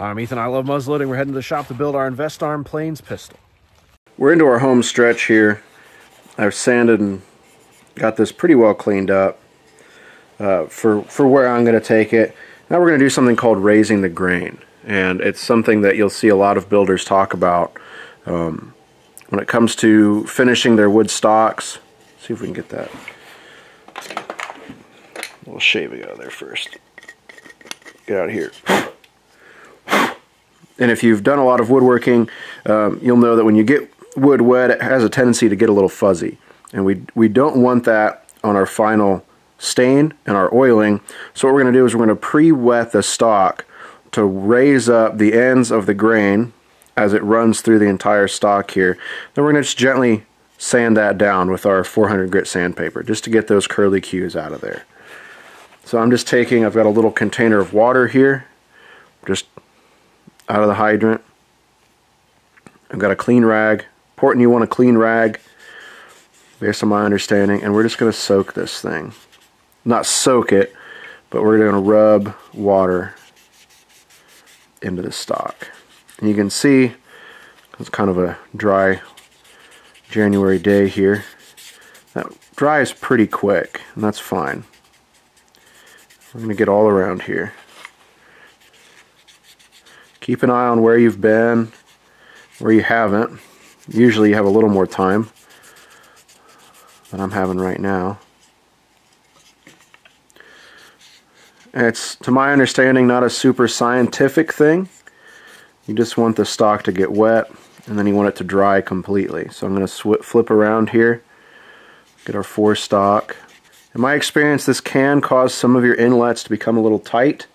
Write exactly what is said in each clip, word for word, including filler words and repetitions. I'm Ethan, I love muzzleloading. We're heading to the shop to build our Investarm Plains Pistol. We're into our home stretch here. I've sanded and got this pretty well cleaned up uh, for, for where I'm going to take it. Now we're going to do something called raising the grain, and it's something that you'll see a lot of builders talk about um, when it comes to finishing their wood stocks. Let's see if we can get that little shaving out of there first. Get out of here. And if you've done a lot of woodworking, um, you'll know that when you get wood wet, it has a tendency to get a little fuzzy. And we, we don't want that on our final stain and our oiling. So what we're going to do is we're going to pre-wet the stock to raise up the ends of the grain as it runs through the entire stock here. Then we're going to just gently sand that down with our four hundred grit sandpaper just to get those curly cues out of there. So I'm just taking, I've got a little container of water here, just out of the hydrant. I've got a clean rag. Important you want a clean rag, based on my understanding, and we're just going to soak this thing. Not soak it, but we're going to rub water into the stock. And you can see, it's kind of a dry January day here. That dries pretty quick, and that's fine. We're going to get all around here. Keep an eye on where you've been, where you haven't. Usually you have a little more time than I'm having right now. And it's, to my understanding, not a super scientific thing. You just want the stock to get wet, and then you want it to dry completely. So I'm going to flip around here, get our forestock. In my experience, this can cause some of your inlets to become a little tight.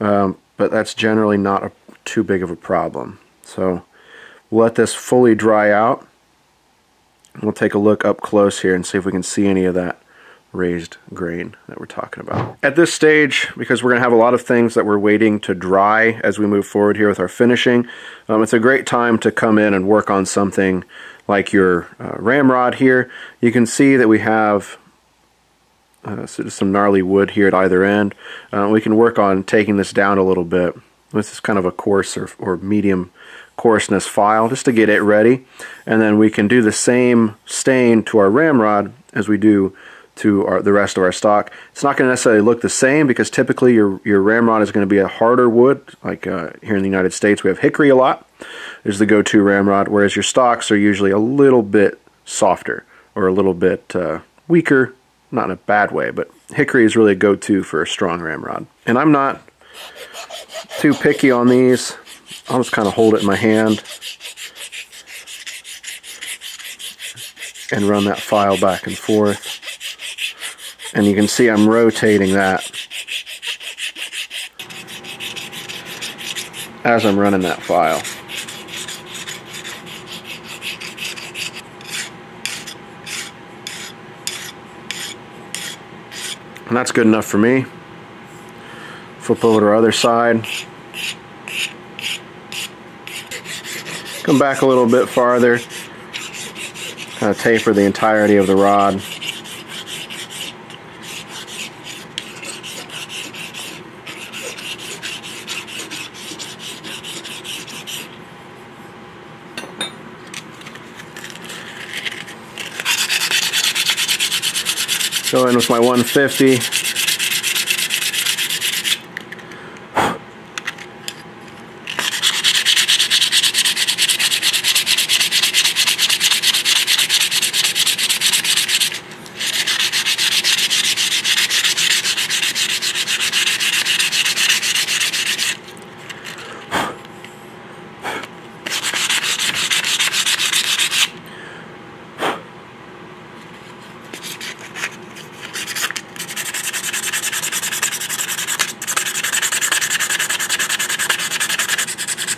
Um, but that's generally not a, too big of a problem. So we'll let this fully dry out. We'll take a look up close here and see if we can see any of that raised grain that we're talking about. At this stage, because we're going to have a lot of things that we're waiting to dry as we move forward here with our finishing, um, it's a great time to come in and work on something like your uh, ramrod here. You can see that we have Uh, so just some gnarly wood here at either end. Uh, we can work on taking this down a little bit. This is kind of a coarse or, or medium coarseness file just to get it ready. And then we can do the same stain to our ramrod as we do to our, the rest of our stock. It's not going to necessarily look the same because typically your, your ramrod is going to be a harder wood. Like uh, here in the United States we have hickory a lot. Is the go-to ramrod, whereas your stocks are usually a little bit softer or a little bit uh, weaker. Not in a bad way, but hickory is really a go-to for a strong ramrod. And I'm not too picky on these. I'll just kind of hold it in my hand and run that file back and forth. And you can see I'm rotating that as I'm running that file. And that's good enough for me. Flip over to our other side. Come back a little bit farther. Kind of taper the entirety of the rod. Go in with my one fifty.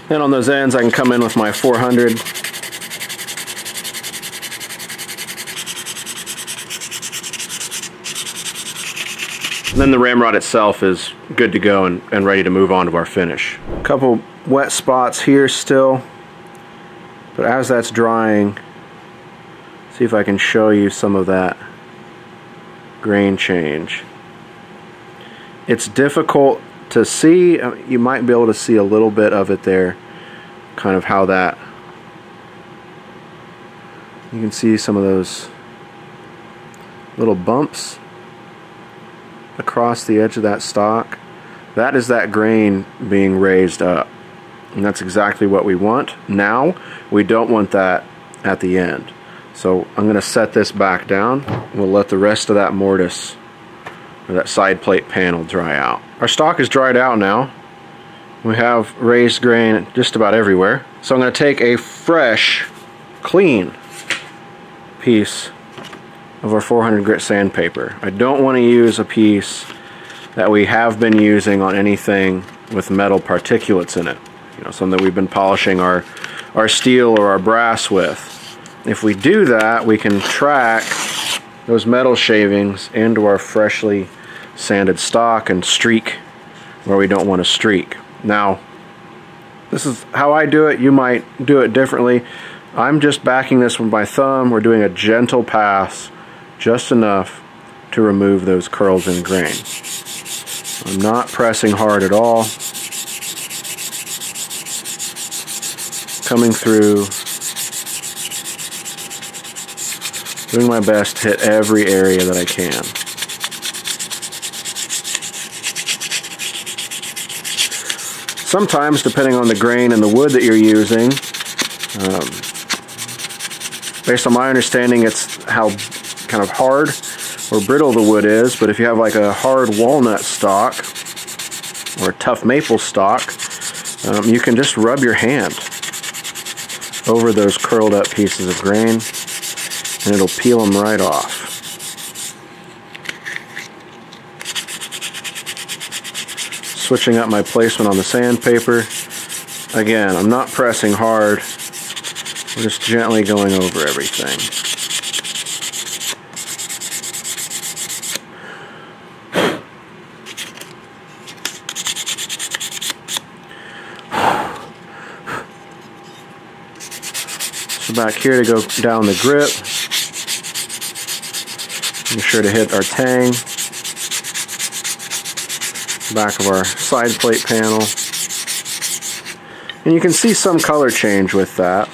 Then on those ends I can come in with my four hundred. And then the ramrod itself is good to go and, and ready to move on to our finish. A couple wet spots here still, but as that's drying, see if I can show you some of that grain change. It's difficult to see, you might be able to see a little bit of it there, kind of how that, you can see some of those little bumps across the edge of that stock. That is that grain being raised up, and that's exactly what we want. Now we don't want that at the end, so I'm going to set this back down. We'll let the rest of that mortise or that side plate panel dry out. Our stock is dried out now. We have raised grain just about everywhere, so I'm going to take a fresh, clean piece of our four hundred grit sandpaper. I don't want to use a piece that we have been using on anything with metal particulates in it, you know, something that we've been polishing our our steel or our brass with. If we do that, we can track those metal shavings into our freshly sanded stock and streak where we don't want to streak. Now, this is how I do it. You might do it differently. I'm just backing this with my thumb. We're doing a gentle pass, just enough to remove those curls and grain. I'm not pressing hard at all. Coming through, doing my best to hit every area that I can. Sometimes, depending on the grain and the wood that you're using, um, based on my understanding, it's how kind of hard or brittle the wood is, but if you have like a hard walnut stock or a tough maple stock, um, you can just rub your hand over those curled up pieces of grain and it'll peel them right off. Switching up my placement on the sandpaper. Again, I'm not pressing hard. I'm just gently going over everything. So back here to go down the grip. Make sure to hit our tang, back of our side plate panel, and you can see some color change with that.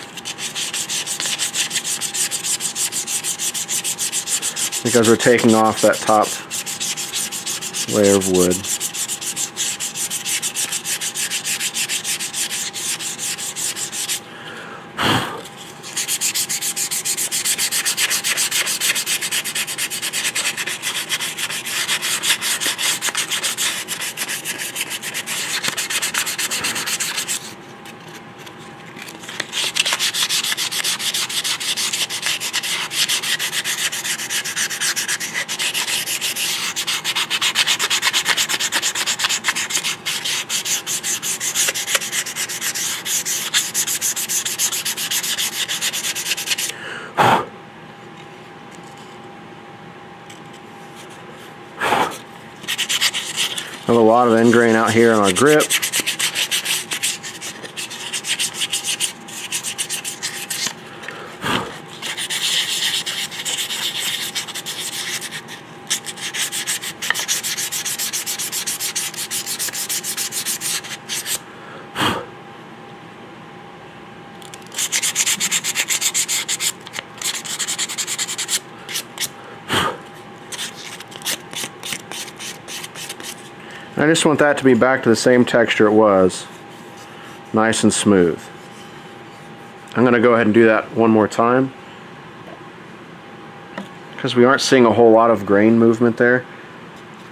Because we're taking off that top layer of wood. Have a lot of end grain out here on our grip. I just want that to be back to the same texture it was, nice and smooth. I'm going to go ahead and do that one more time, because we aren't seeing a whole lot of grain movement there.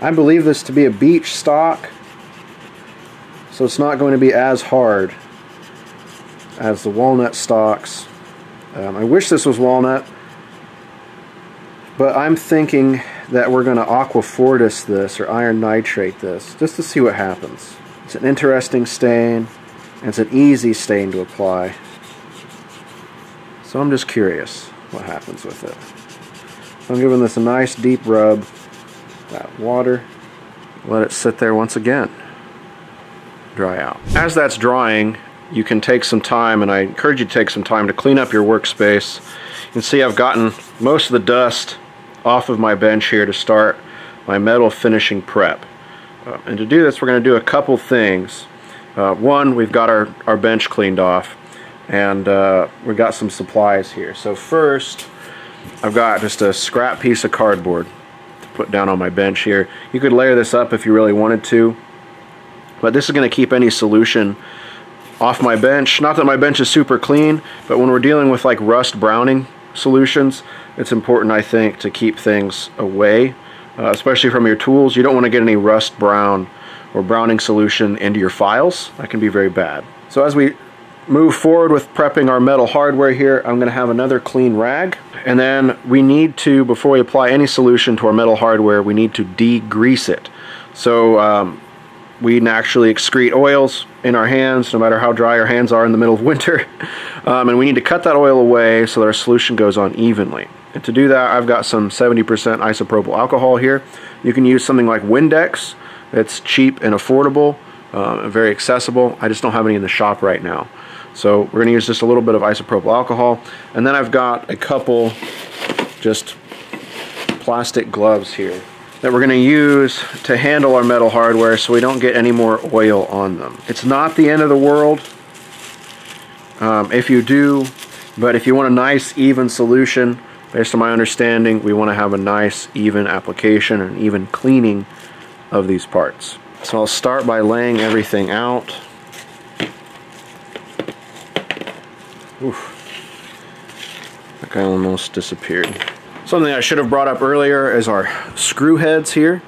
I believe this to be a beech stock, so it's not going to be as hard as the walnut stocks. Um, I wish this was walnut, but I'm thinking that we're going to aqua fortis this, or iron nitrate this, just to see what happens. It's an interesting stain, and it's an easy stain to apply. So I'm just curious what happens with it. So I'm giving this a nice deep rub, that water, let it sit there once again, dry out. As that's drying, you can take some time, and I encourage you to take some time to clean up your workspace. You can see I've gotten most of the dust off of my bench here to start my metal finishing prep. Uh, and to do this, we're going to do a couple things. Uh, one, we've got our, our bench cleaned off, and uh, we've got some supplies here. So first, I've got just a scrap piece of cardboard to put down on my bench here. You could layer this up if you really wanted to, but this is going to keep any solution off my bench. Not that my bench is super clean, but when we're dealing with like rust browning solutions, it's important, I think, to keep things away, uh, especially from your tools. You don't want to get any rust brown or browning solution into your files. That can be very bad. So as we move forward with prepping our metal hardware here, I'm going to have another clean rag, and then we need to, before we apply any solution to our metal hardware, we need to degrease it. So um, we naturally excrete oils in our hands, no matter how dry our hands are in the middle of winter. Um, and we need to cut that oil away so that our solution goes on evenly. And to do that, I've got some seventy percent isopropyl alcohol here. You can use something like Windex. It's cheap and affordable, um, and very accessible. I just don't have any in the shop right now. So we're gonna use just a little bit of isopropyl alcohol. And then I've got a couple just plastic gloves here that we're going to use to handle our metal hardware so we don't get any more oil on them. It's not the end of the world um, if you do, but if you want a nice even solution, based on my understanding, we want to have a nice even application and even cleaning of these parts. So I'll start by laying everything out. Oof. That guy almost disappeared. Something I should have brought up earlier is our screw heads here.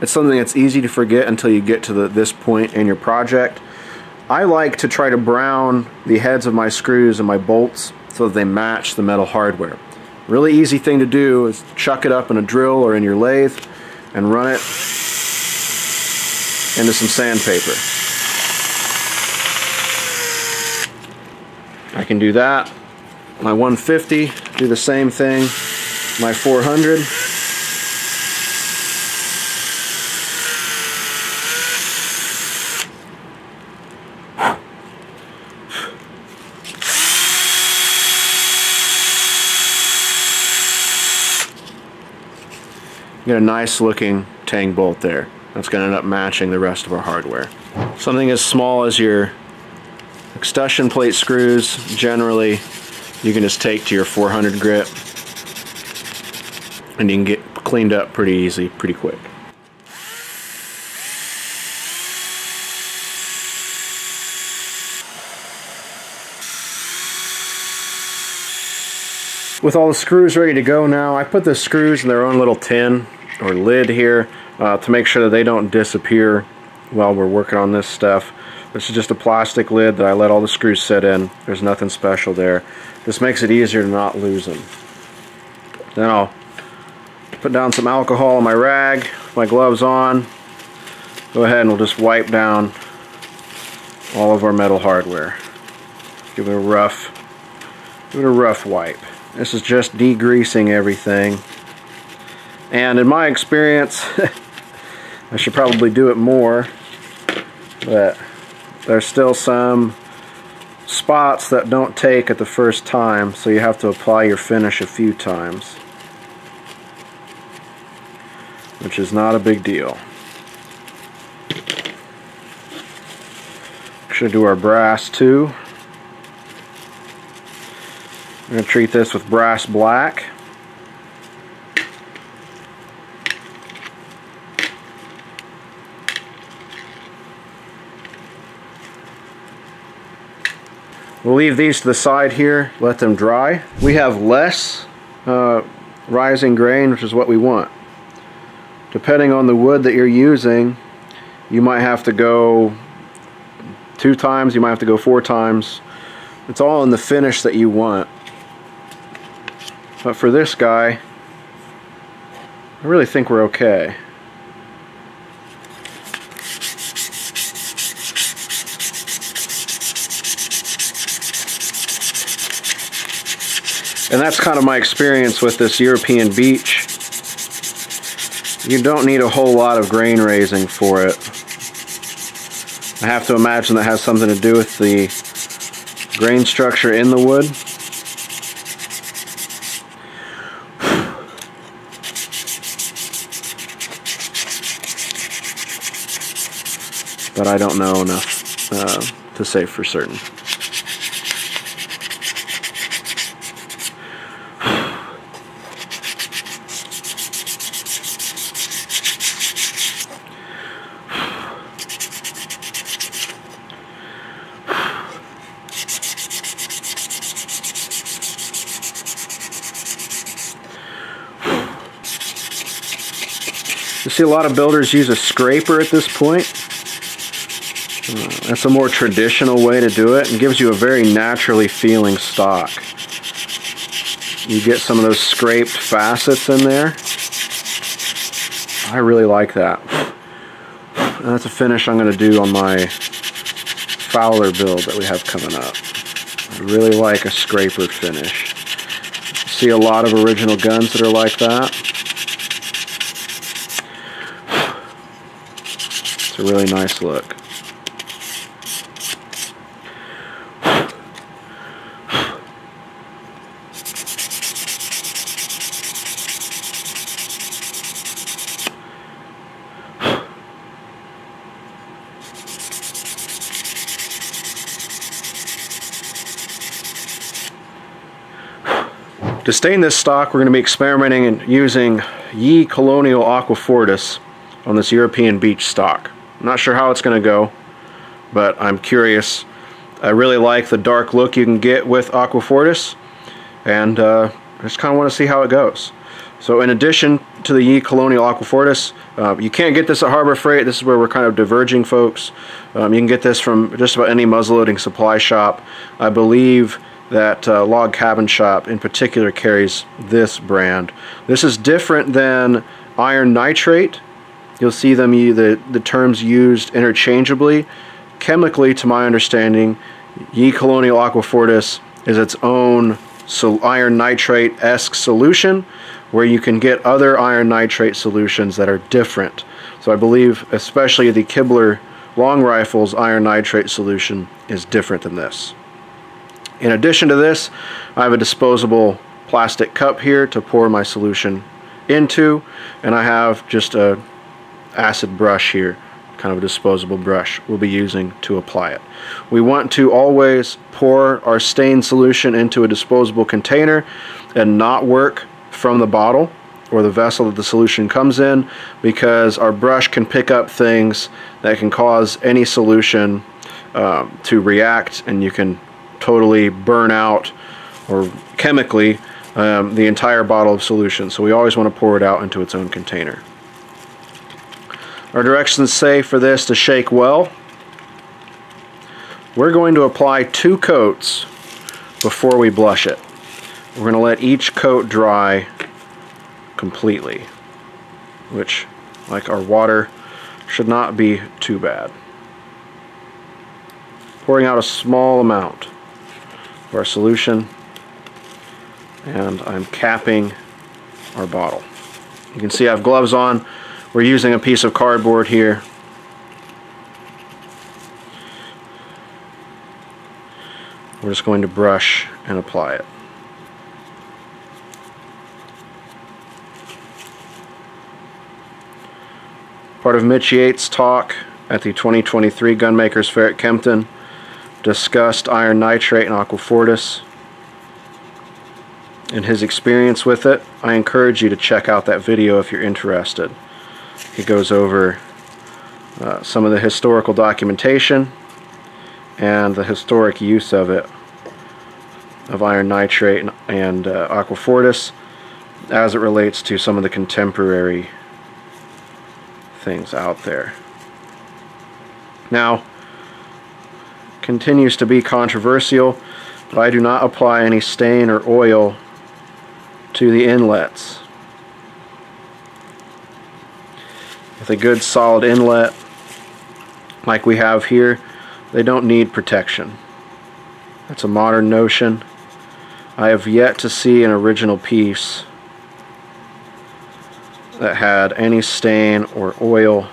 It's something that's easy to forget until you get to the, this point in your project. I like to try to brown the heads of my screws and my bolts so that they match the metal hardware. Really easy thing to do is chuck it up in a drill or in your lathe and run it into some sandpaper. I can do that. My one fifty, do the same thing. My four hundred. Get a nice looking tang bolt there. That's going to end up matching the rest of our hardware. Something as small as your extension plate screws, generally you can just take to your four hundred grip, and you can get cleaned up pretty easy, pretty quick. With all the screws ready to go now, I put the screws in their own little tin or lid here uh, to make sure that they don't disappear while we're working on this stuff. This is just a plastic lid that I let all the screws sit in. There's nothing special there. This makes it easier to not lose them. Then I'll put down some alcohol on my rag, my gloves on. Go ahead and we'll just wipe down all of our metal hardware. Give it a rough, give it a rough wipe. This is just degreasing everything. And in my experience, I should probably do it more, but there's still some spots that don't take at the first time, so you have to apply your finish a few times, which is not a big deal. Should do our brass too. We're going to treat this with Brass Black. We'll leave these to the side here, let them dry. We have less uh, rising grain, which is what we want. Depending on the wood that you're using, you might have to go two times, you might have to go four times. It's all in the finish that you want. But for this guy, I really think we're okay. And that's kind of my experience with this European beech. You don't need a whole lot of grain raising for it. I have to imagine that has something to do with the grain structure in the wood. but I don't know enough uh, to say for certain. A lot of builders use a scraper at this point. Uh, that's a more traditional way to do it, and gives you a very naturally feeling stock. You get some of those scraped facets in there. I really like that. And that's a finish I'm going to do on my Fowler build that we have coming up. I really like a scraper finish. You see a lot of original guns that are like that. A really nice look. To stain this stock, we're going to be experimenting and using Ye Colonial Aqua Fortis on this European beach stock. I'm not sure how it's going to go, but I'm curious. I really like the dark look you can get with Aqua Fortis, and uh, I just kind of want to see how it goes. So in addition to the Ye Colonial Aqua Fortis, uh, you can't get this at Harbor Freight. This is where we're kind of diverging, folks. Um, you can get this from just about any muzzleloading supply shop. I believe that uh, Log Cabin Shop in particular carries this brand. This is different than iron nitrate. You'll see them, the, the terms used interchangeably. Chemically, to my understanding, Ye Colonial Aqua Fortis is its own so iron nitrate-esque solution, where you can get other iron nitrate solutions that are different. So I believe especially the Kibler Long Rifles iron nitrate solution is different than this. In addition to this, I have a disposable plastic cup here to pour my solution into, and I have just a acid brush here, kind of a disposable brush we'll be using to apply it. We want to always pour our stain solution into a disposable container and not work from the bottle or the vessel that the solution comes in, because our brush can pick up things that can cause any solution um, to react, and you can totally burn out or chemically um, the entire bottle of solution. So we always want to pour it out into its own container. Our directions say for this to shake well. We're going to apply two coats before we blush it. We're going to let each coat dry completely, which, like our water, should not be too bad. Pouring out a small amount of our solution, and I'm capping our bottle. You can see I have gloves on. We're using a piece of cardboard here. We're just going to brush and apply it. Part of Mitch Yates' talk at the twenty twenty-three Gunmakers Fair at Kempton discussed iron nitrate and Aqua Fortis and his experience with it. I encourage you to check out that video if you're interested. He goes over uh, some of the historical documentation and the historic use of it, of iron nitrate and, and uh, Aqua Fortis, as it relates to some of the contemporary things out there. Now, continues to be controversial, but I do not apply any stain or oil to the inlets. With a good solid inlet like we have here, they don't need protection. That's a modern notion. I have yet to see an original piece that had any stain or oil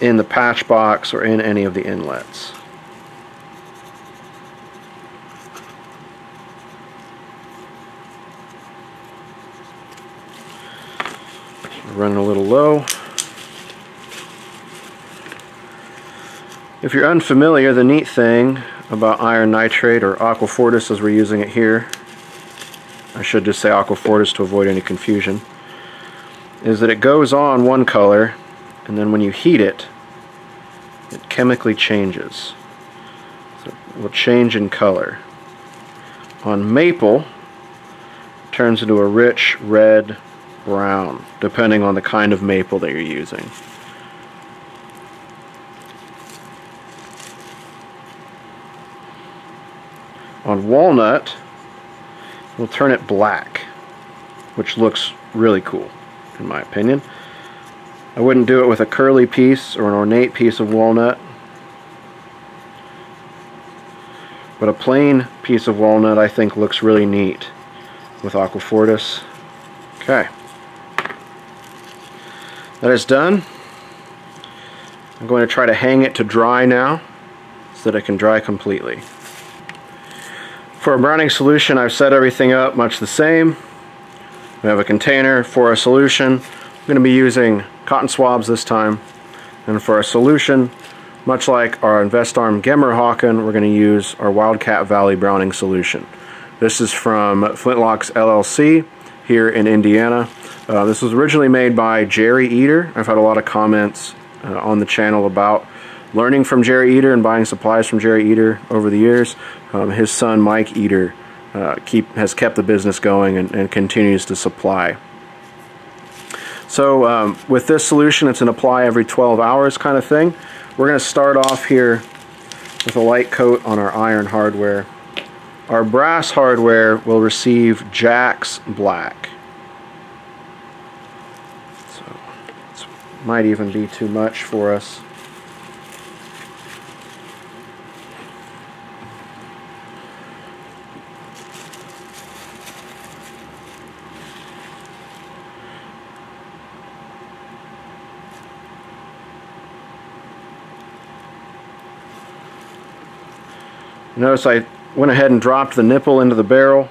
in the patch box or in any of the inlets. Running a little low. If you're unfamiliar, the neat thing about iron nitrate, or Aqua Fortis as we're using it here, I should just say Aqua Fortis to avoid any confusion, is that it goes on one color, and then when you heat it, it chemically changes. So it will change in color. On maple, it turns into a rich red brown, depending on the kind of maple that you're using. On walnut, we'll turn it black, which looks really cool, in my opinion. I wouldn't do it with a curly piece or an ornate piece of walnut, but a plain piece of walnut I think looks really neat with Aqua Fortis. Okay, that is done. I'm going to try to hang it to dry now so that it can dry completely. For a browning solution, I've set everything up much the same. We have a container for our solution. I'm going to be using cotton swabs this time, and for our solution, much like our Investarm Gemmer Hawken, we're going to use our Wildcat Valley Browning Solution. This is from Flintlocks L L C here in Indiana. Uh, this was originally made by Jerry Eater. I've had a lot of comments uh, on the channel about learning from Jerry Eater and buying supplies from Jerry Eater over the years. Um, his son Mike Eater uh, keep, has kept the business going and, and continues to supply. So um, with this solution, it's an apply every twelve hours kind of thing. We're going to start off here with a light coat on our iron hardware. Our brass hardware will receive Jax Black. So this might even be too much for us. Notice I went ahead and dropped the nipple into the barrel.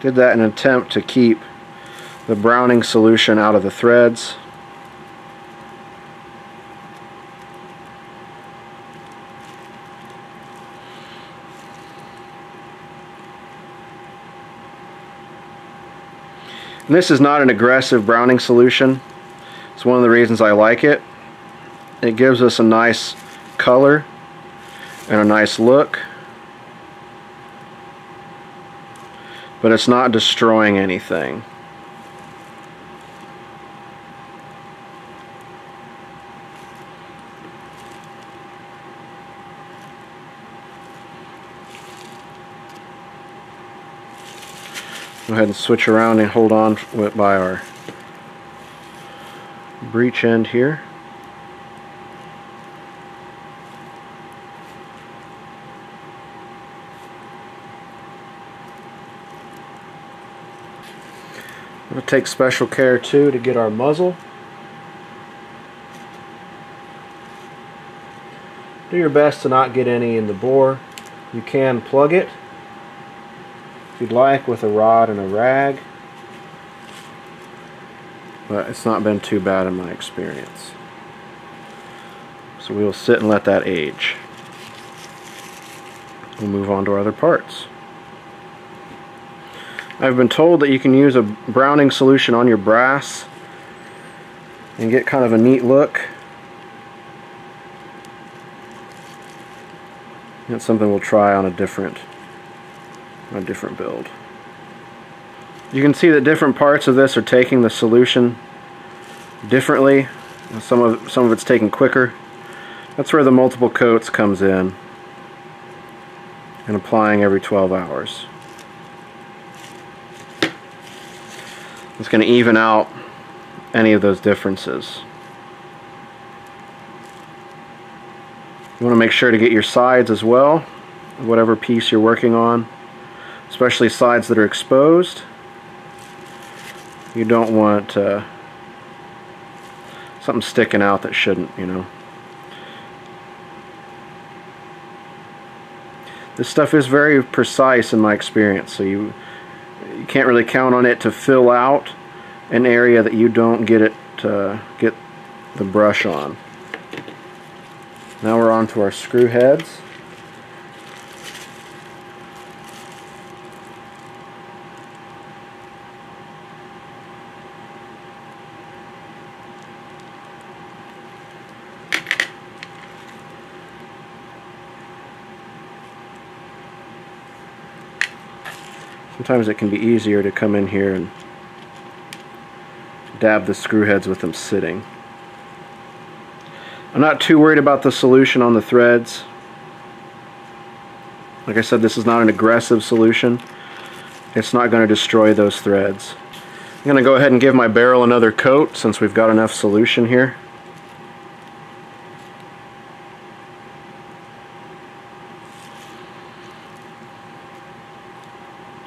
Did that in an attempt to keep the browning solution out of the threads. And this is not an aggressive browning solution. It's one of the reasons I like it. It gives us a nice color and a nice look, but it's not destroying anything. Go ahead and switch around and hold on by our breech end here. We'll take special care too to get our muzzle. Do your best to not get any in the bore. You can plug it if you'd like with a rod and a rag, but it's not been too bad in my experience. So we will sit and let that age. We'll move on to our other parts. I've been told that you can use a browning solution on your brass and get kind of a neat look. That's something we'll try on a different, on a different build. You can see that different parts of this are taking the solution differently. Some of, some of it's taken quicker. That's where the multiple coats comes in, and applying every twelve hours. It's going to even out any of those differences. You want to make sure to get your sides as well, whatever piece you're working on, especially sides that are exposed. You don't want uh, something sticking out that shouldn't, you know. This stuff is very precise in my experience, so you You can't really count on it to fill out an area that you don't get it to get the brush on. Now we're on to our screw heads. Sometimes it can be easier to come in here and dab the screw heads with them sitting. I'm not too worried about the solution on the threads. Like I said, this is not an aggressive solution. It's not going to destroy those threads. I'm going to go ahead and give my barrel another coat since we've got enough solution here.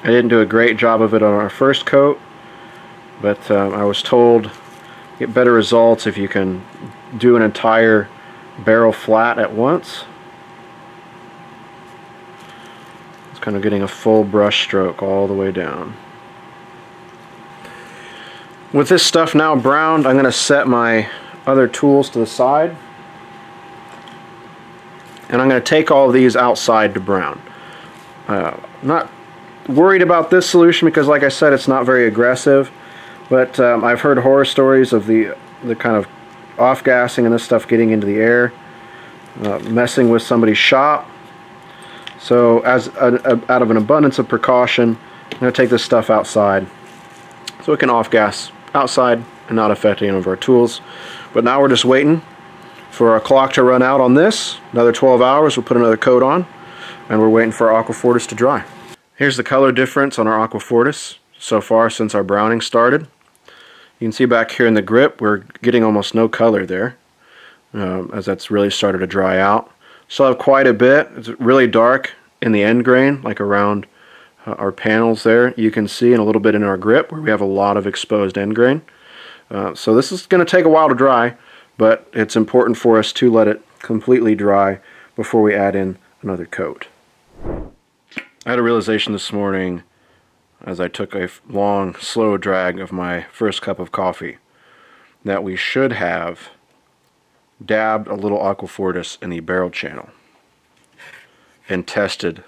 I didn't do a great job of it on our first coat, but um, I was told get better results if you can do an entire barrel flat at once. It's kind of getting a full brush stroke all the way down. With this stuff now browned, I'm going to set my other tools to the side, and I'm going to take all these outside to brown. Uh, not worried about this solution because, like I said, it's not very aggressive, but um, I've heard horror stories of the the kind of off-gassing and this stuff getting into the air, uh, messing with somebody's shop. So as a, a, out of an abundance of precaution, I'm going to take this stuff outside so it can off-gas outside and not affect any of our tools. But now we're just waiting for our clock to run out on this. Another twelve hours, we'll put another coat on, and we're waiting for our Aqua Fortis to dry. Here's the color difference on our Aqua Fortis so far since our browning started. You can see back here in the grip we're getting almost no color there, um, as that's really started to dry out. Still have quite a bit. It's really dark in the end grain, like around uh, our panels there. You can see, and a little bit in our grip where we have a lot of exposed end grain. Uh, so this is going to take a while to dry, but it's important for us to let it completely dry before we add in another coat. I had a realization this morning as I took a long, slow drag of my first cup of coffee that we should have dabbed a little Aqua Fortis in the barrel channel and tested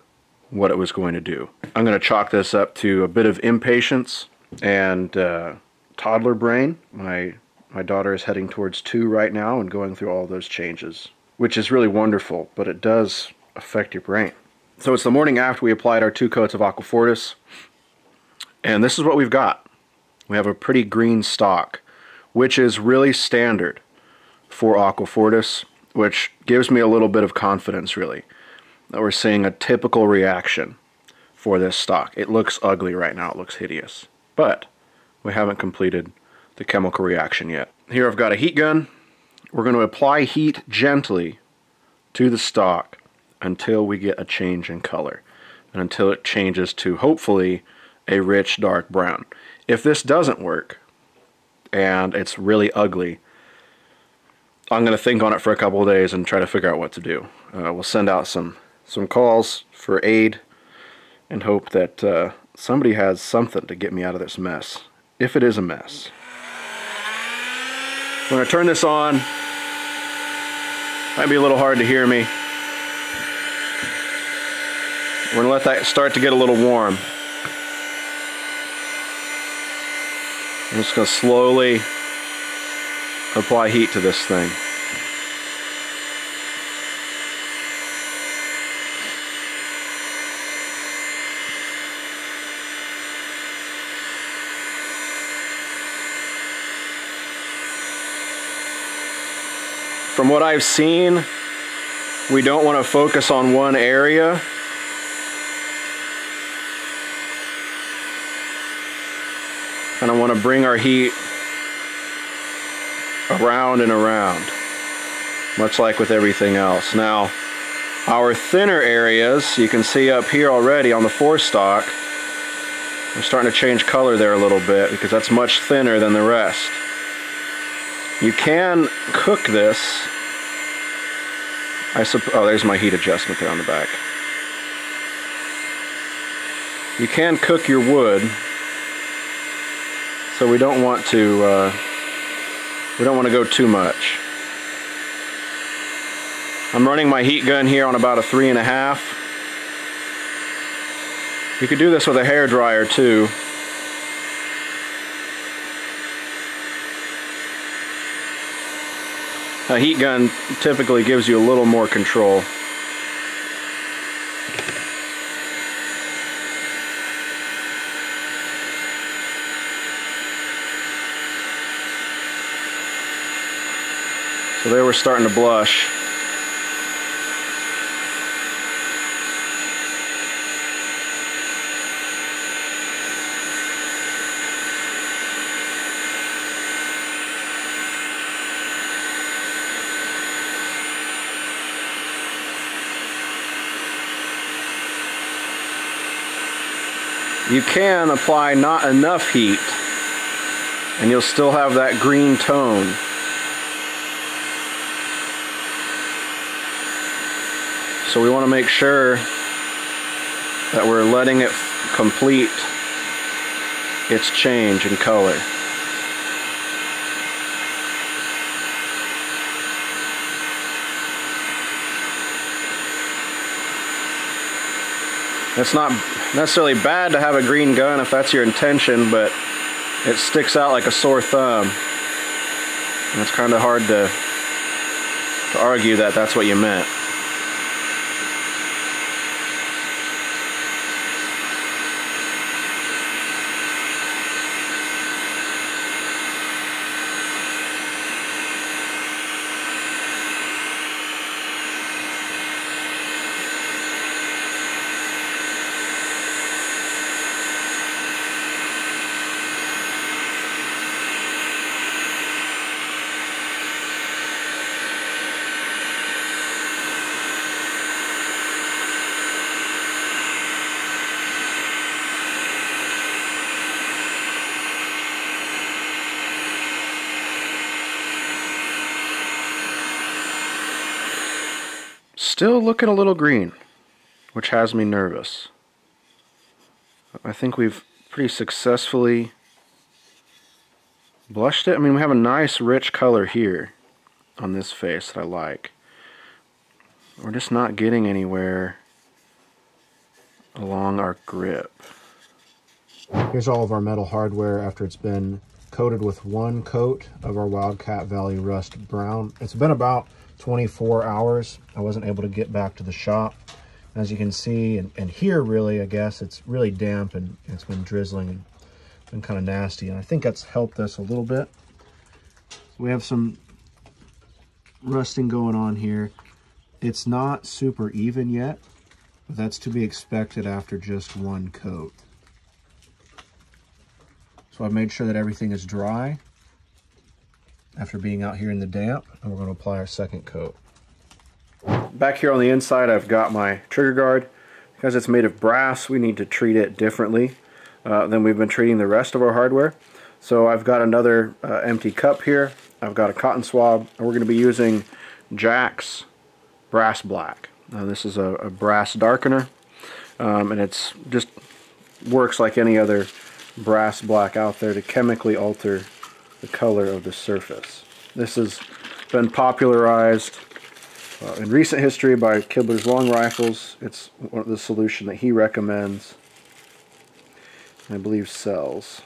what it was going to do. I'm going to chalk this up to a bit of impatience and uh, toddler brain. My, my daughter is heading towards two right now and going through all those changes, which is really wonderful, but it does affect your brain. So it's the morning after we applied our two coats of Aqua Fortis, and this is what we've got. We have a pretty green stock, which is really standard for Aqua Fortis, which gives me a little bit of confidence, really, that we're seeing a typical reaction for this stock. It looks ugly right now. It looks hideous, but we haven't completed the chemical reaction yet. Here I've got a heat gun. We're going to apply heat gently to the stock until we get a change in color and until it changes to hopefully a rich dark brown. If this doesn't work and it's really ugly, I'm going to think on it for a couple of days and try to figure out what to do. Uh, we'll send out some some calls for aid and hope that uh, somebody has something to get me out of this mess, if it is a mess. When I turn this on, might be a little hard to hear me. We're going to let that start to get a little warm. I'm just going to slowly apply heat to this thing. From what I've seen, we don't want to focus on one area. And I want to bring our heat around and around, much like with everything else. Now, our thinner areas, you can see up here already on the forestock, we're starting to change color there a little bit because that's much thinner than the rest. You can cook this. I suppose. Oh, there's my heat adjustment there on the back. You can cook your wood. So we don't want to uh, we don't want to go too much. I'm running my heat gun here on about a three and a half. You could do this with a hairdryer too. A heat gun typically gives you a little more control. So they were starting to blush. You can apply not enough heat and you'll still have that green tone. So we want to make sure that we're letting it complete its change in color. It's not necessarily bad to have a green gun if that's your intention, but it sticks out like a sore thumb. And it's kind of hard to, to argue that that's what you meant. Still looking a little green, which has me nervous. I think we've pretty successfully blushed it. I mean, we have a nice rich color here on this face that I like. We're just not getting anywhere along our grip. Here's all of our metal hardware after it's been coated with one coat of our Wildcat Valley Rust Brown. It's been about twenty-four hours. I wasn't able to get back to the shop. As you can see, and, and here really, I guess, it's really damp and it's been drizzling and been kind of nasty. And I think that's helped us a little bit. We have some rusting going on here. It's not super even yet, but that's to be expected after just one coat. So I've made sure that everything is dry after being out here in the damp, and we're going to apply our second coat. Back here on the inside, I've got my trigger guard. Because it's made of brass, we need to treat it differently uh, than we've been treating the rest of our hardware. So I've got another uh, empty cup here. I've got a cotton swab, and we're going to be using Jax Brass Black. Now this is a, a brass darkener, um, and it's just works like any other brass black out there to chemically alter the color of the surface. This has been popularized uh, in recent history by Kibler's Long Rifles. It's one of the solution that he recommends, and I believe sells.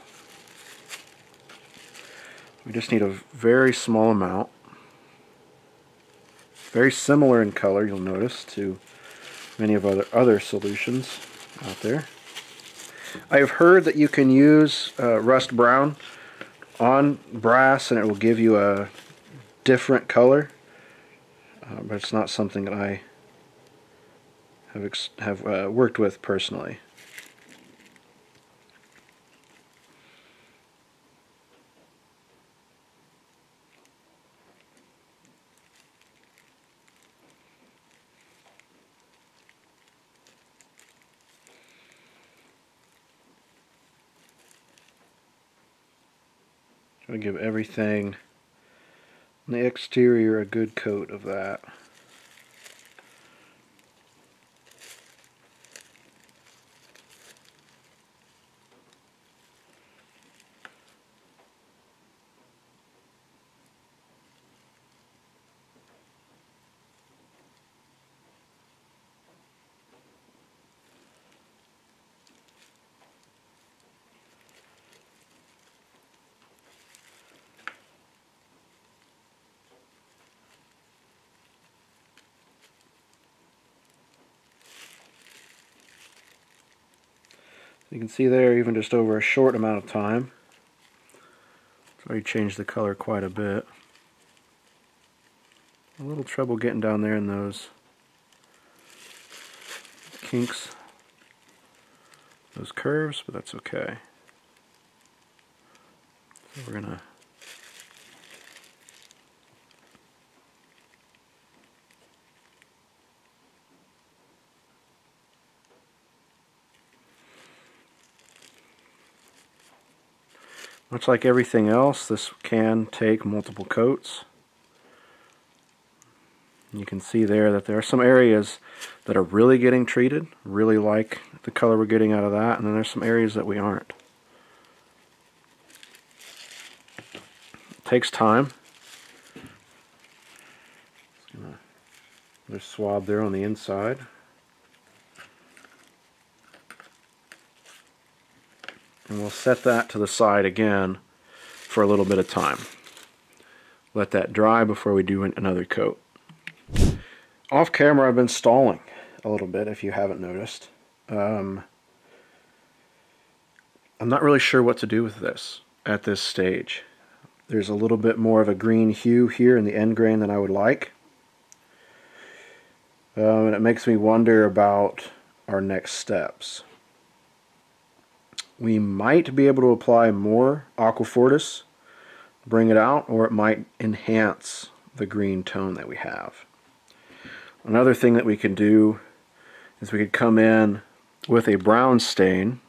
We just need a very small amount. Very similar in color, you'll notice, to many of other other solutions out there. I have heard that you can use uh, rust brown on brass and it will give you a different color, uh, but it's not something that I have, ex have uh, worked with personally. I'm going to give everything on the exterior a good coat of that. You can see there, even just over a short amount of time, it's already changed the color quite a bit. A little trouble getting down there in those kinks, those curves, but that's okay. So we're gonna much like everything else, this can take multiple coats. You can see there that there are some areas that are really getting treated, really like the color we're getting out of that, and then there's some areas that we aren't. It takes time. There's swab there on the inside. And we'll set that to the side again for a little bit of time. Let that dry before we do another coat. Off camera, I've been stalling a little bit, if you haven't noticed. Um, I'm not really sure what to do with this at this stage. There's a little bit more of a green hue here in the end grain than I would like. Um, and it makes me wonder about our next steps. We might be able to apply more Aqua Fortis, bring it out, or it might enhance the green tone that we have. Another thing that we can do is we could come in with a brown stain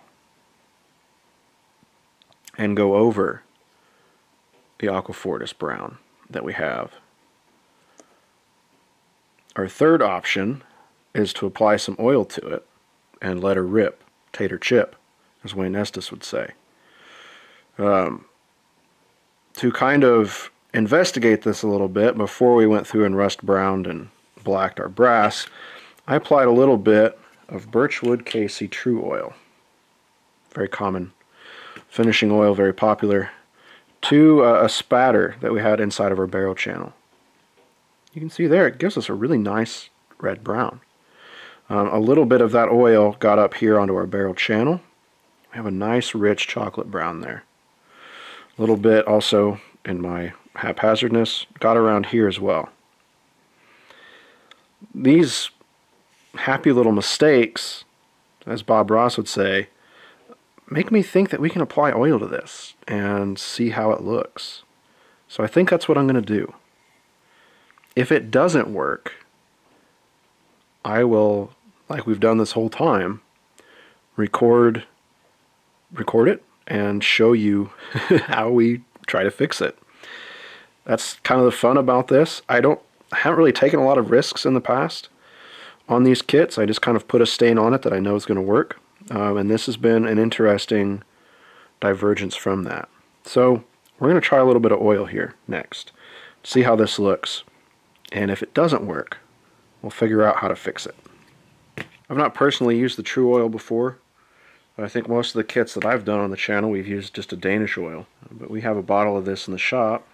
and go over the Aqua Fortis brown that we have. Our third option is to apply some oil to it and let her rip, tater chip, as Wayne Nestus would say. Um, to kind of investigate this a little bit, before we went through and rust browned and blacked our brass, I applied a little bit of Birchwood Casey True Oil. Very common finishing oil, very popular, to uh, a spatter that we had inside of our barrel channel. You can see there, it gives us a really nice red brown. Um, a little bit of that oil got up here onto our barrel channel. We have a nice rich chocolate brown there. A little bit also in my haphazardness got around here as well. These happy little mistakes, as Bob Ross would say, make me think that we can apply oil to this and see how it looks. So I think that's what I'm going to do. If it doesn't work, I will, like we've done this whole time, record record it and show you how we try to fix it. That's kind of the fun about this. I don't I haven't really taken a lot of risks in the past on these kits. I just kind of put a stain on it that I know is going to work, um, and this has been an interesting divergence from that. So we're going to try a little bit of oil here next, see how this looks, and if it doesn't work, we'll figure out how to fix it. I've not personally used the True Oil before. I think most of the kits that I've done on the channel, we've used just a Danish oil, but we have a bottle of this in the shop.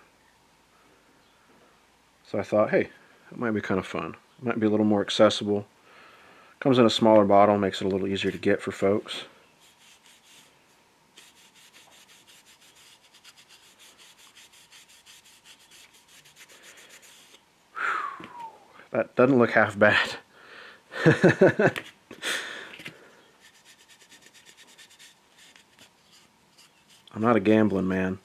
So I thought, hey, it might be kind of fun. It might be a little more accessible. Comes in a smaller bottle, makes it a little easier to get for folks. Whew. That doesn't look half bad. I'm not a gambling man.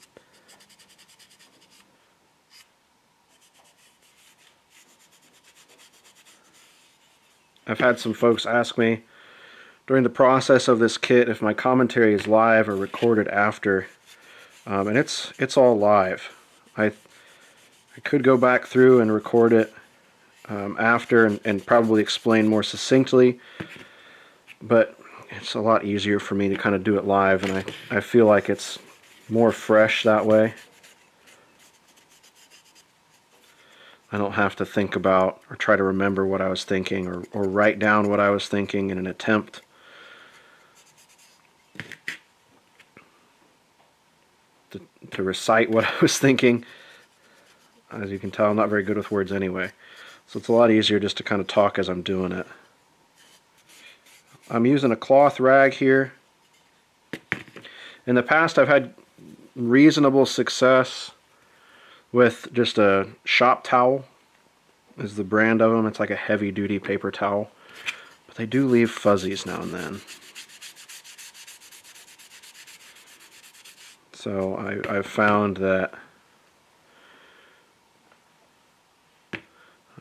I've had some folks ask me during the process of this kit if my commentary is live or recorded after, um, and it's it's all live. I I could go back through and record it um, after and, and probably explain more succinctly, but it's a lot easier for me to kind of do it live, and I, I feel like it's more fresh that way. I don't have to think about or try to remember what I was thinking or, or write down what I was thinking in an attempt. To, to recite what I was thinking. As you can tell, I'm not very good with words anyway. So it's a lot easier just to kind of talk as I'm doing it. I'm using a cloth rag here. In the past, I've had reasonable success with just a shop towel, is the brand of them. It's like a heavy-duty paper towel, but they do leave fuzzies now and then. So I, I've found that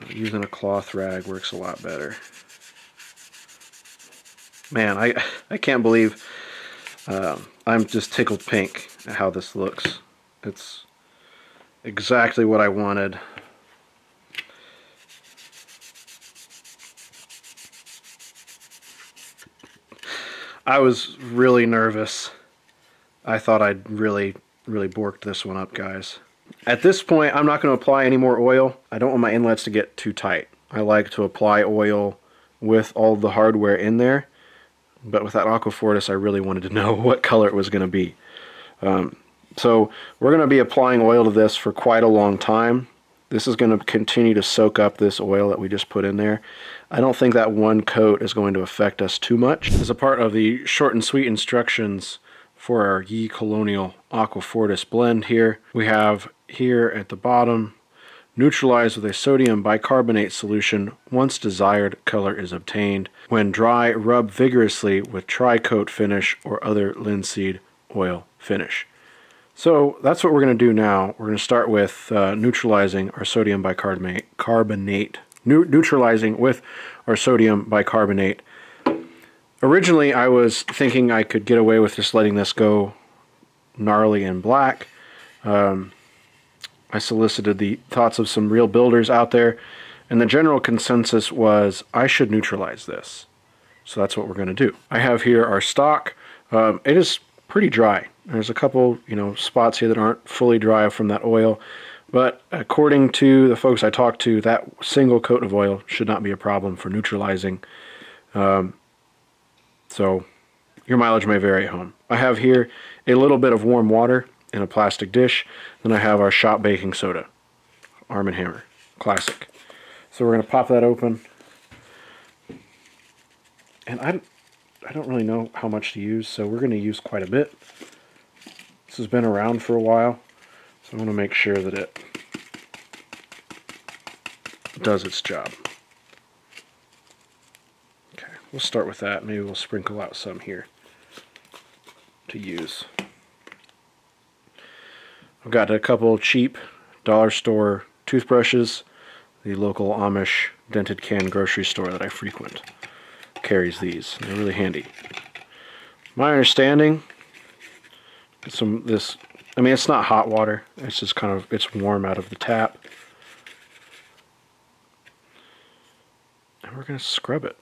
using a cloth rag works a lot better. Man, I, I can't believe uh, I'm just tickled pink at how this looks. It's exactly what I wanted. I was really nervous. I thought I'd really, really borked this one up, guys. At this point, I'm not going to apply any more oil. I don't want my inlets to get too tight. I like to apply oil with all the hardware in there, but with that Aqua Fortis, I really wanted to know what color it was going to be. Um, so we're going to be applying oil to this for quite a long time. This is going to continue to soak up this oil that we just put in there. I don't think that one coat is going to affect us too much. As a part of the short and sweet instructions for our Ye Colonial Aqua Fortis blend here, we have here at the bottom, neutralize with a sodium bicarbonate solution once desired color is obtained. When dry, rub vigorously with tri-coat finish or other linseed oil finish. So that's what we're going to do now. We're going to start with uh, neutralizing our sodium bicarbonate, carbonate, ne neutralizing with our sodium bicarbonate. Originally, I was thinking I could get away with just letting this go gnarly and black. Um, I solicited the thoughts of some real builders out there, and the general consensus was I should neutralize this. So that's what we're going to do. I have here our stock. Um, it is pretty dry. There's a couple, you know, spots here that aren't fully dry from that oil, but according to the folks I talked to, that single coat of oil should not be a problem for neutralizing. Um, so your mileage may vary at home. I have here a little bit of warm water in a plastic dish. Then I have our shop baking soda, Arm and Hammer, classic. So we're going to pop that open. And I, I don't really know how much to use, so we're going to use quite a bit. This has been around for a while, so I want to make sure that it does its job. Okay, we'll start with that. Maybe we'll sprinkle out some here to use. I've got a couple cheap dollar store toothbrushes. The local Amish dented can grocery store that I frequent carries these. They're really handy. My understanding, some this, I mean, it's not hot water. It's just kind of, it's warm out of the tap. And we're going to scrub it.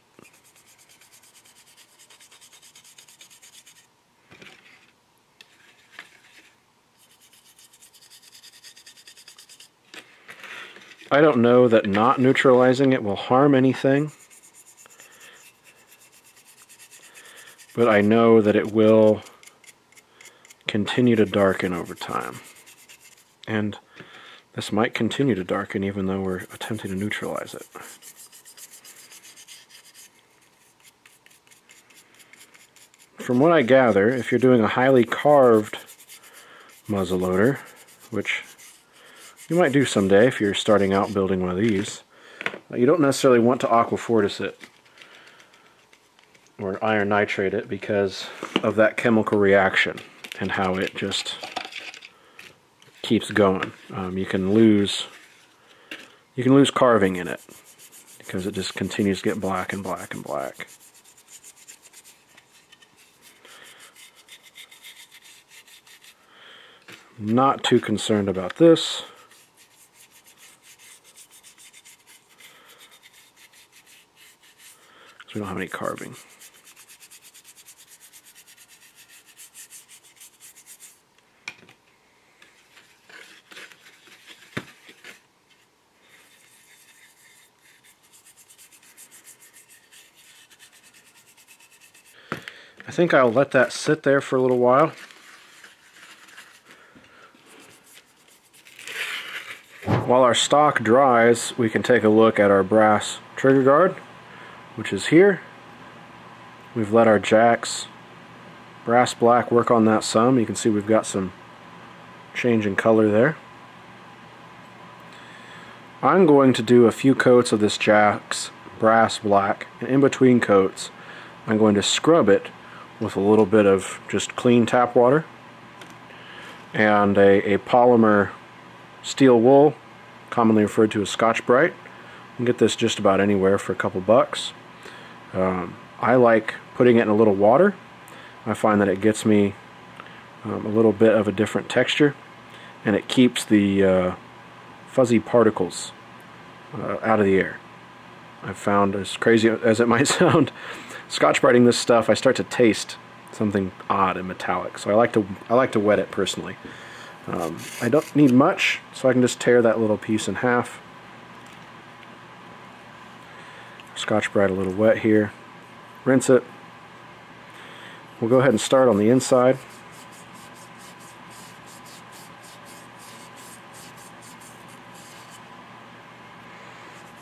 I don't know that not neutralizing it will harm anything, but I know that it will continue to darken over time. And this might continue to darken even though we're attempting to neutralize it. From what I gather, if you're doing a highly carved muzzleloader, which you might do someday if you're starting out building one of these, you don't necessarily want to Aqua Fortis it or iron nitrate it because of that chemical reaction and how it just keeps going. Um, you can lose you can lose carving in it because it just continues to get black and black and black. Not too concerned about this. So we don't have any carving. I think I'll let that sit there for a little while. While our stock dries, we can take a look at our brass trigger guard, which is here. We've let our Jax Brass Black work on that some. You can see we've got some change in color there. I'm going to do a few coats of this Jax Brass Black, and in between coats I'm going to scrub it with a little bit of just clean tap water and a, a polymer steel wool, commonly referred to as Scotch-Brite. You can get this just about anywhere for a couple bucks. Um, I like putting it in a little water. I find that it gets me um, a little bit of a different texture, and it keeps the uh, fuzzy particles uh, out of the air. I've found, as crazy as it might sound, Scotch-Briting this stuff, I start to taste something odd and metallic, so I like to I like to wet it personally. Um, I don't need much, so I can just tear that little piece in half. Scotch-Brite a little wet here. Rinse it. We'll go ahead and start on the inside.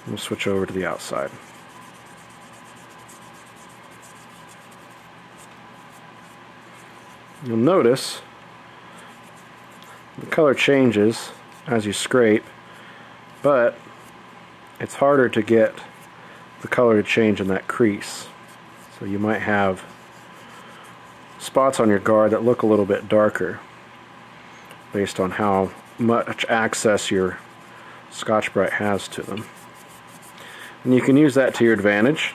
We'll switch over to the outside. You'll notice the color changes as you scrape, but it's harder to get the color to change in that crease. So you might have spots on your guard that look a little bit darker based on how much access your Scotch-Brite has to them. And you can use that to your advantage.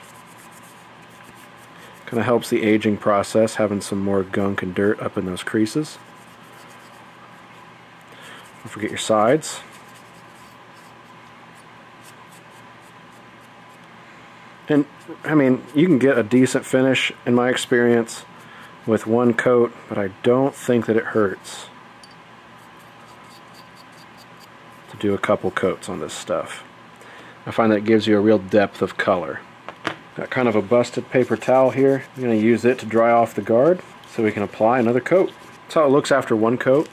Kind of helps the aging process, having some more gunk and dirt up in those creases. Don't forget your sides. And I mean, you can get a decent finish in my experience with one coat, but I don't think that it hurts to do a couple coats on this stuff. I find that it gives you a real depth of color. Got kind of a busted paper towel here. I'm going to use it to dry off the guard so we can apply another coat. That's how it looks after one coat.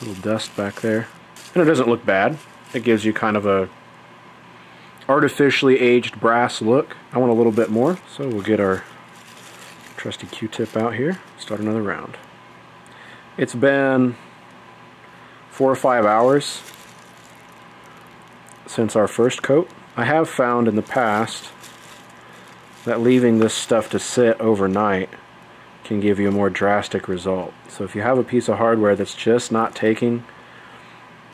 A little dust back there. And it doesn't look bad. It gives you kind of a artificially aged brass look. I want a little bit more, so we'll get our trusty Q-tip out here. Start another round. It's been four or five hours since our first coat. I have found in the past that leaving this stuff to sit overnight can give you a more drastic result. So if you have a piece of hardware that's just not taking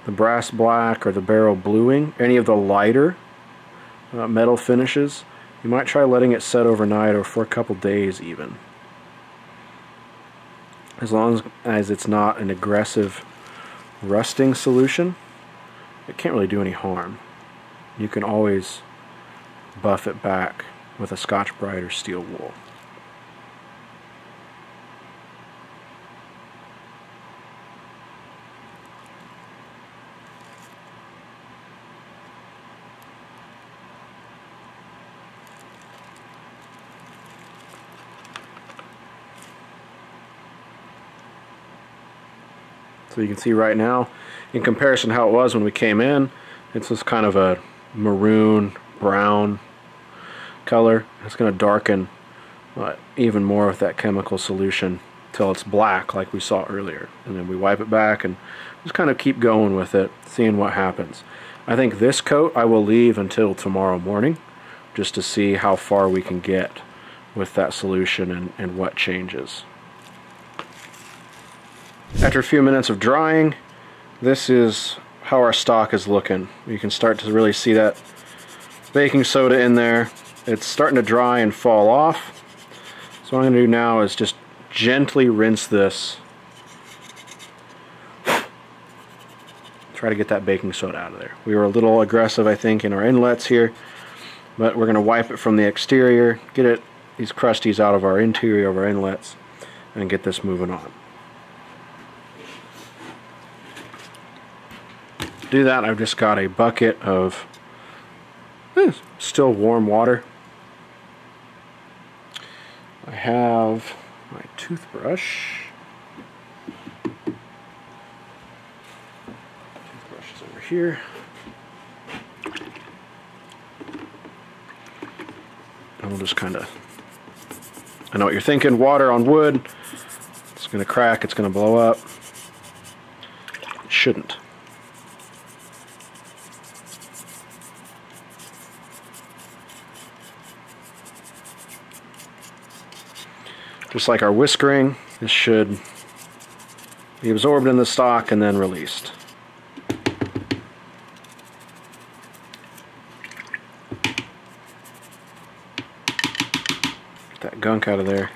the brass black or the barrel bluing, any of the lighter uh, metal finishes, you might try letting it set overnight or for a couple days even. As long as it's not an aggressive rusting solution, it can't really do any harm. You can always buff it back with a Scotch-Brite or steel wool. So you can see right now, in comparison to how it was when we came in, it's this kind of a maroon, brown color. It's going to darken uh, even more with that chemical solution till it's black like we saw earlier. And then we wipe it back and just kind of keep going with it, seeing what happens. I think this coat I will leave until tomorrow morning just to see how far we can get with that solution and, and what changes. After a few minutes of drying, this is how our stock is looking. You can start to really see that baking soda in there. It's starting to dry and fall off. So what I'm going to do now is just gently rinse this. Try to get that baking soda out of there. We were a little aggressive, I think, in our inlets here, but we're going to wipe it from the exterior, get it these crusties out of our interior of our inlets, and get this moving on. Do that, I've just got a bucket of eh, still warm water. I have my toothbrush. Toothbrush is over here. I'll just kind of, I know what you're thinking, water on wood, it's going to crack, it's going to blow up. It shouldn't. Just like our whiskering, this should be absorbed in the stock and then released. Get that gunk out of there.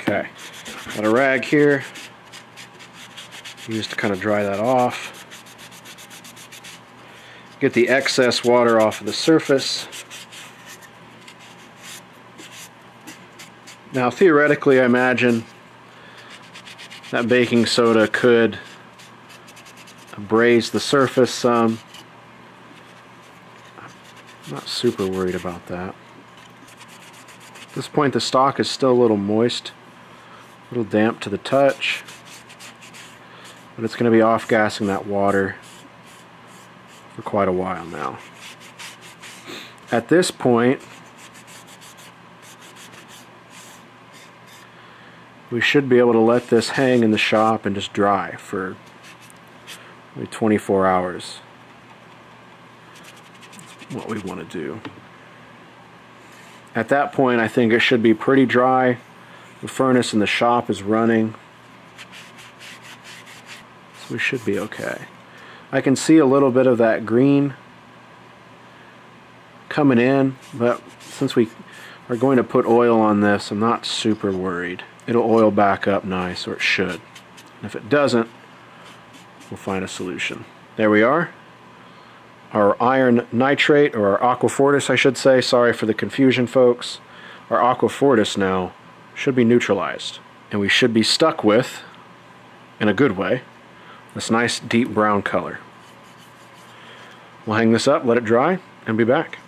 Okay, got a rag here, used to kind of dry that off. Get the excess water off of the surface. Now theoretically, I imagine that baking soda could abrade the surface some. I'm not super worried about that. At this point the stock is still a little moist, a little damp to the touch, but it's going to be off-gassing that water for quite a while now. At this point, we should be able to let this hang in the shop and just dry for maybe twenty-four hours. That's what we want to do. At that point, I think it should be pretty dry. The furnace in the shop is running, so we should be okay. I can see a little bit of that green coming in, but since we are going to put oil on this, I'm not super worried. It'll oil back up nice, or it should. And if it doesn't, we'll find a solution. There we are. Our iron nitrate, or our Aqua Fortis I should say, sorry for the confusion folks. Our Aqua Fortis now should be neutralized. And we should be stuck with, in a good way, this nice deep brown color. We'll hang this up, let it dry, and be back.